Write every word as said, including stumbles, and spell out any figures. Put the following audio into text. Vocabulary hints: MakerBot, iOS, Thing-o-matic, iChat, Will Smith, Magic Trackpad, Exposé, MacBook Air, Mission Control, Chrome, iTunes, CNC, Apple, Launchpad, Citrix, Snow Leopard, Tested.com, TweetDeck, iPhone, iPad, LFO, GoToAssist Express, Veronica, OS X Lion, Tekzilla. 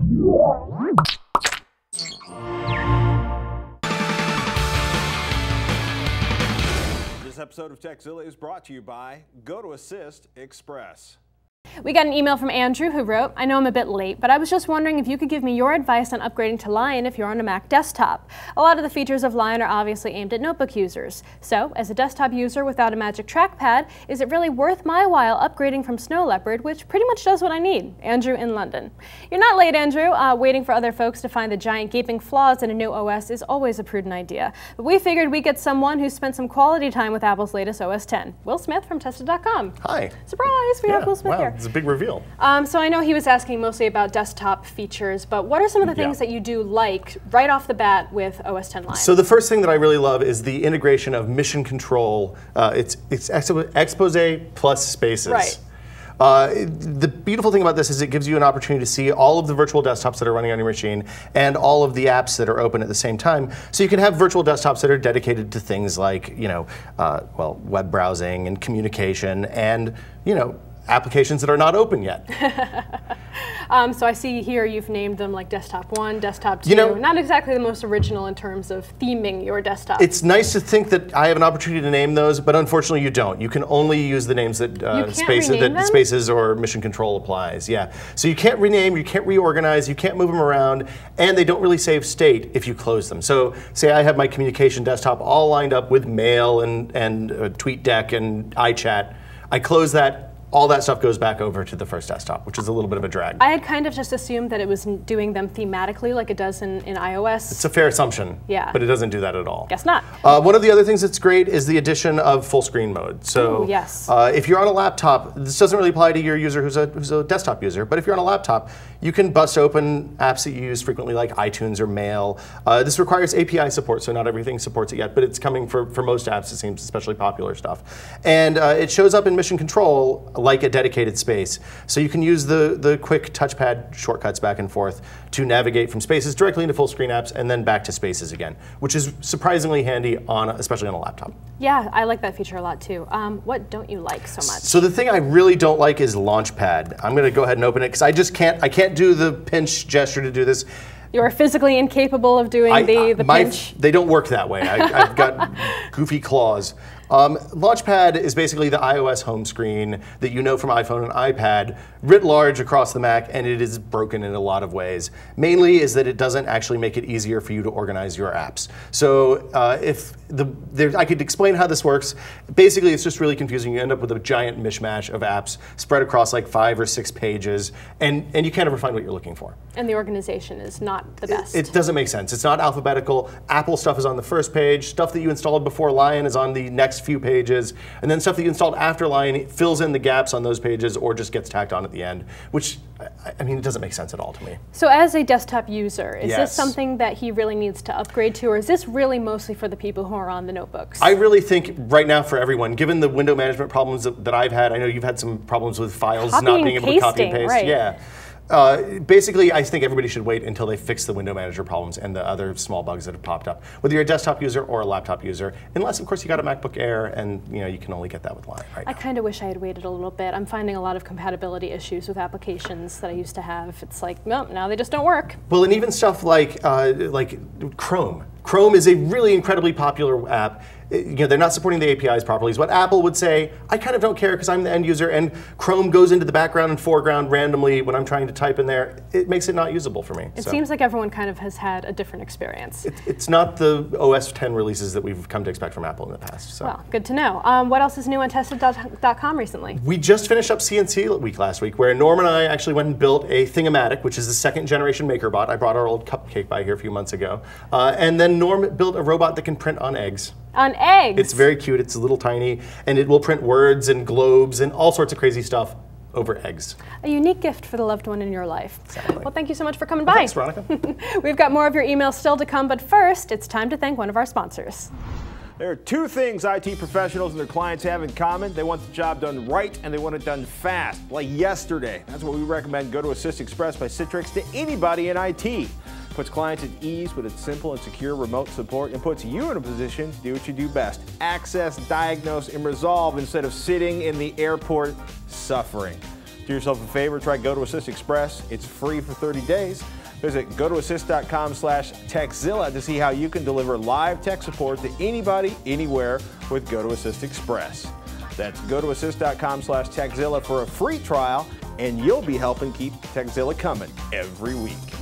This episode of Tekzilla is brought to you by GoToAssist Express. We got an email from Andrew who wrote, I know I'm a bit late, but I was just wondering if you could give me your advice on upgrading to Lion if you're on a Mac desktop. A lot of the features of Lion are obviously aimed at notebook users. So, as a desktop user without a magic trackpad, is it really worth my while upgrading from Snow Leopard, which pretty much does what I need? Andrew in London. You're not late, Andrew. Uh, waiting for other folks to find the giant gaping flaws in a new O S is always a prudent idea. But we figured we'd get someone who spent some quality time with Apple's latest O S ten. Will Smith from Tested dot com. Hi. Surprise, we yeah, have Will Smith wow. here. It's a big reveal. Um, so I know he was asking mostly about desktop features, but what are some of the things yeah. that you do like right off the bat with O S X Lion? So the first thing that I really love is the integration of Mission Control. Uh, it's it's Exposé plus Spaces. Right. Uh, the beautiful thing about this is it gives you an opportunity to see all of the virtual desktops that are running on your machine and all of the apps that are open at the same time. So you can have virtual desktops that are dedicated to things like, you know, uh, well, web browsing and communication and, you know, applications that are not open yet. um, so I see here you've named them like Desktop one, Desktop two. You know, not exactly the most original in terms of theming your desktop. It's nice to think that I have an opportunity to name those, but unfortunately you don't. You can only use the names that, uh, space, that Spaces or Mission Control applies. Yeah. So you can't rename, you can't reorganize, you can't move them around, and they don't really save state if you close them. So say I have my communication desktop all lined up with Mail and, and uh, TweetDeck and iChat. I close that, all that stuff goes back over to the first desktop, which is a little bit of a drag. I had kind of just assumed that it was doing them thematically like it does in, in iOS. It's a fair assumption, yeah, but it doesn't do that at all. Guess not. Uh, one of the other things that's great is the addition of full screen mode. So Ooh, yes. uh, if you're on a laptop, this doesn't really apply to your user who's a, who's a desktop user, but if you're on a laptop, you can bust open apps that you use frequently like iTunes or Mail. Uh, this requires A P I support, so not everything supports it yet, but it's coming for, for most apps, it seems, especially popular stuff. And uh, it shows up in Mission Control like a dedicated space. So you can use the, the quick touchpad shortcuts back and forth to navigate from Spaces directly into full screen apps and then back to Spaces again, which is surprisingly handy, on, especially on a laptop. Yeah, I like that feature a lot too. Um, what don't you like so much? So the thing I really don't like is Launchpad. I'm gonna go ahead and open it because I just can't, I can't do the pinch gesture to do this. You're physically incapable of doing I, the, the my, pinch? They don't work that way. I, I've got goofy claws. Um, Launchpad is basically the iOS home screen that you know from iPhone and iPad, writ large across the Mac, and it is broken in a lot of ways. Mainly is that it doesn't actually make it easier for you to organize your apps. So uh, if the, there, I could explain how this works. Basically, it's just really confusing. You end up with a giant mishmash of apps spread across like five or six pages, and, and you can't ever find what you're looking for. And the organization is not the best. It, it doesn't make sense. It's not alphabetical. Apple stuff is on the first page. Stuff that you installed before Lion is on the next few pages, and then stuff that you installed after Lion fills in the gaps on those pages or just gets tacked on at the end, which, I mean, it doesn't make sense at all to me. So as a desktop user, is yes. this something that he really needs to upgrade to, or is this really mostly for the people who are on the notebooks? I really think right now for everyone, given the window management problems that, that I've had, I know you've had some problems with files copying not being able pasting, to copy and paste. Right. Yeah. Uh, basically, I think everybody should wait until they fix the window manager problems and the other small bugs that have popped up, whether you're a desktop user or a laptop user, unless, of course, you got a MacBook Air, and you know you can only get that with Lion right now. I kind of wish I had waited a little bit. I'm finding a lot of compatibility issues with applications that I used to have. It's like, no, now they just don't work. Well, and even stuff like uh, like Chrome. Chrome is a really incredibly popular app. You know, they're not supporting the A P Is properly. Is what Apple would say, I kind of don't care because I'm the end user, and Chrome goes into the background and foreground randomly when I'm trying to type in there. It makes it not usable for me. It so. seems like everyone kind of has had a different experience. It, it's not the O S X releases that we've come to expect from Apple in the past. So. Well, good to know. Um, what else is new on Tested dot com recently? We just finished up C N C week last week, where Norm and I actually went and built a Thing-o-matic, which is the second generation MakerBot. I brought our old cupcake by here a few months ago. Uh, and then Norm built a robot that can print on eggs. On eggs. It's very cute. It's a little tiny, and it will print words and globes and all sorts of crazy stuff over eggs. A unique gift for the loved one in your life. Exactly. Well, thank you so much for coming well, by. Thanks, Veronica. We've got more of your emails still to come, but first, it's time to thank one of our sponsors. There are two things I T professionals and their clients have in common. They want the job done right, and they want it done fast, like yesterday. That's what we recommend GoToAssist Express by Citrix to anybody in I T. Puts clients at ease with its simple and secure remote support, and puts you in a position to do what you do best. Access, diagnose, and resolve instead of sitting in the airport suffering. Do yourself a favor, try GoToAssist Express. It's free for thirty days. Visit go to assist dot com slash Tekzilla to see how you can deliver live tech support to anybody, anywhere with GoToAssist Express. That's go to assist dot com slash Tekzilla for a free trial, and you'll be helping keep Tekzilla coming every week.